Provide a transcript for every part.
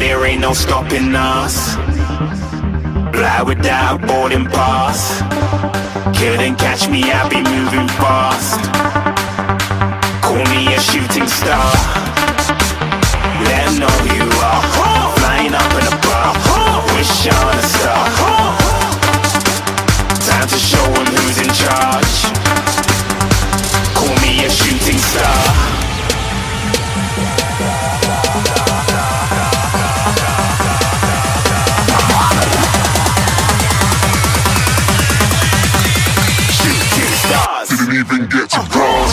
there ain't no stopping us. Fly without boarding pass. Couldn't catch me, I be moving fast. Call me a shooting star. Let 'em know who you are. Flying up in a bar. Wish on a star. Time to show 'em who's in charge. Call me a shooting star. Even get to cross.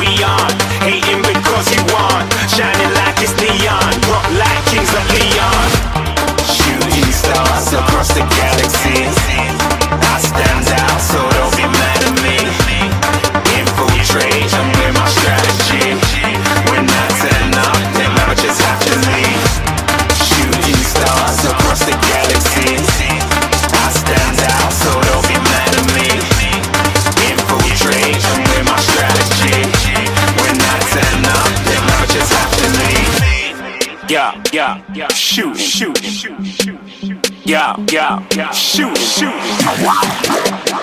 We aren't hating because you aren't shining like it's neon, rock like Kings of Leon. Shooting stars across the galaxy. I stand out, so don't be mad at me. Infiltrate, I'm with my strategy. When I turn up, then I just have to leave. Shooting stars across the galaxy. I stand out, so don't be mad at me. Infiltrate, I'm with my strategy. When I turn up, then I just have to leave. Yeah, yeah, yeah, shoot, shoot, shoot, shoot, shoot. Yeah, yeah, yeah, shooting, shooting.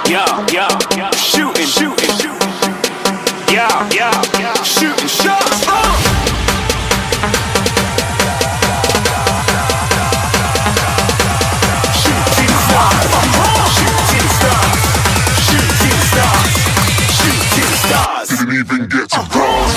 Yeah, yeah, shooting, shooting, shooting. Yeah, yeah, shooting, shots. Shooting stars, shooting stars, shooting stars, shooting stars. Didn't even get to cross.